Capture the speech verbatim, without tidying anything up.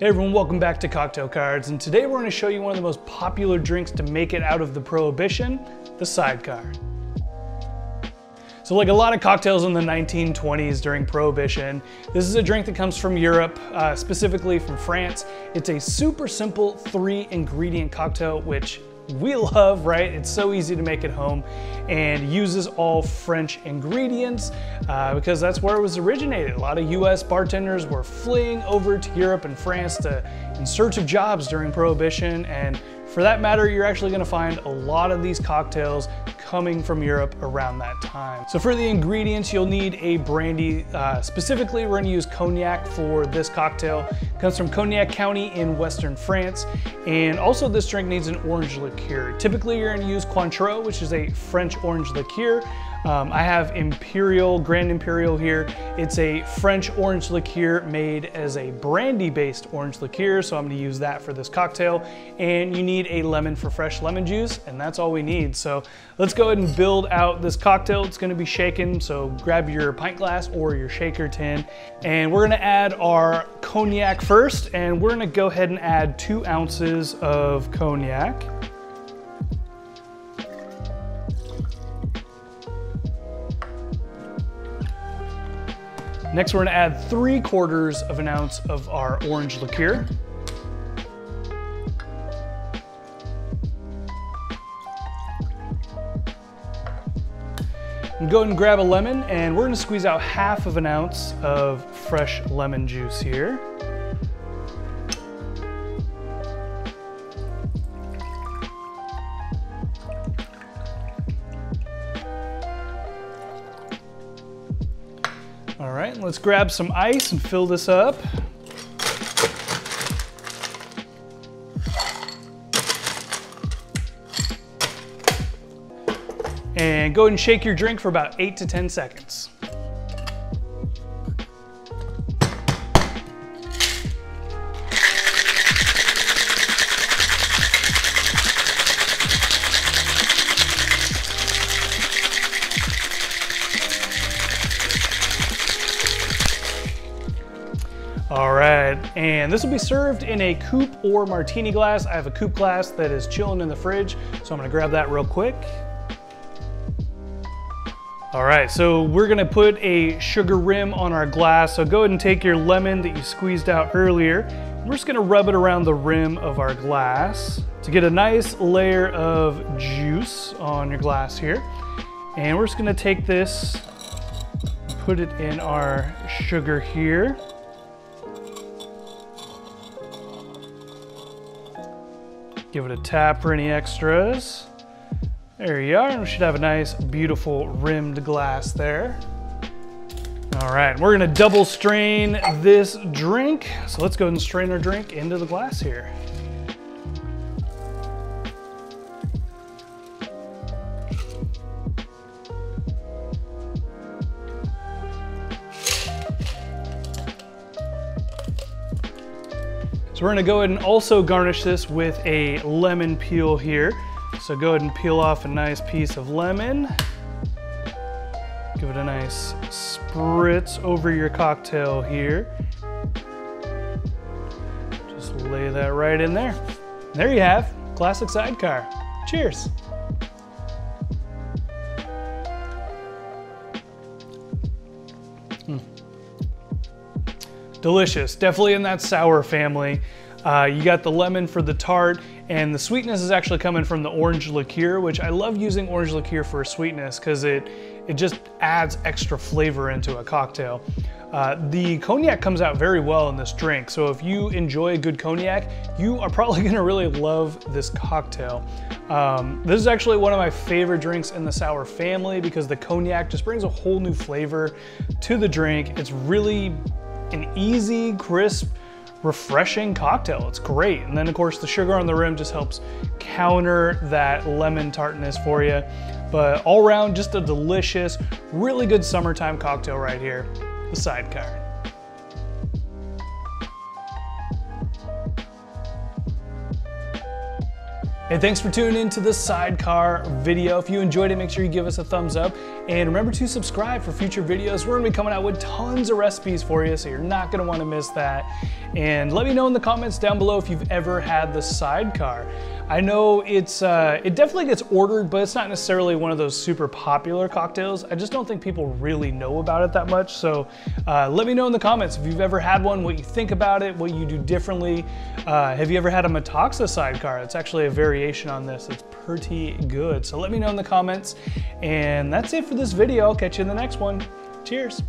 Hey everyone, welcome back to Cocktail Cards, and today we're going to show you one of the most popular drinks to make it out of the Prohibition, the Sidecar. So like a lot of cocktails in the nineteen twenties during Prohibition, this is a drink that comes from Europe, uh, specifically from France. It's a super simple three ingredient cocktail, which we love, right? It's so easy to make at home and uses all French ingredients uh, because that's where it was originated. A lot of U S bartenders were fleeing over to Europe and France to, in search of jobs during Prohibition. And for that matter, you're actually gonna find a lot of these cocktails coming from Europe around that time. So for the ingredients, you'll need a brandy. Uh, specifically, we're gonna use cognac for this cocktail. It comes from Cognac County in Western France. And also this drink needs an orange liqueur. Typically, you're gonna use Cointreau, which is a French orange liqueur. Um, I have Imperial, Grand Imperial here. It's a French orange liqueur made as a brandy-based orange liqueur, so I'm gonna use that for this cocktail. And you need a lemon for fresh lemon juice, and that's all we need. So let's go ahead and build out this cocktail. It's gonna be shaken, so grab your pint glass or your shaker tin. And we're gonna add our cognac first, and we're gonna go ahead and add two ounces of cognac. Next, we're gonna add three quarters of an ounce of our orange liqueur. And go ahead and grab a lemon, and we're gonna squeeze out half of an ounce of fresh lemon juice here. All right, let's grab some ice and fill this up. And go ahead and shake your drink for about eight to ten seconds. All right, and this will be served in a coupe or martini glass. I have a coupe glass that is chilling in the fridge, so I'm gonna grab that real quick. All right, so we're gonna put a sugar rim on our glass. So go ahead and take your lemon that you squeezed out earlier. We're just gonna rub it around the rim of our glass to get a nice layer of juice on your glass here. And we're just gonna take this, put it in our sugar here. Give it a tap for any extras. There you are. We should have a nice, beautiful rimmed glass there. All right, we're gonna double strain this drink. So let's go ahead and strain our drink into the glass here. So we're gonna go ahead and also garnish this with a lemon peel here. So go ahead and peel off a nice piece of lemon. Give it a nice spritz over your cocktail here. Just lay that right in there. There you have, classic Sidecar. Cheers. Mm. Delicious, definitely in that sour family. Uh, you got the lemon for the tart, and the sweetness is actually coming from the orange liqueur, which I love using orange liqueur for sweetness because it, it just adds extra flavor into a cocktail. Uh, the cognac comes out very well in this drink, so if you enjoy a good cognac, you are probably gonna really love this cocktail. Um, this is actually one of my favorite drinks in the sour family because the cognac just brings a whole new flavor to the drink. It's really an easy, crisp, refreshing cocktail. It's great. And then of course the sugar on the rim just helps counter that lemon tartness for you. But all around, just a delicious, really good summertime cocktail right here, the Sidecar. Hey, thanks for tuning in to the Sidecar video. If you enjoyed it, make sure you give us a thumbs up. And remember to subscribe for future videos. We're gonna be coming out with tons of recipes for you, so you're not gonna wanna miss that. And let me know in the comments down below if you've ever had the Sidecar. I know it's uh, it definitely gets ordered, but it's not necessarily one of those super popular cocktails. I just don't think people really know about it that much. So uh, let me know in the comments if you've ever had one, what you think about it, what you do differently. Uh, have you ever had a Metoxa Sidecar? It's actually a variation on this. It's pretty good. So let me know in the comments. And that's it for this video. I'll catch you in the next one. Cheers.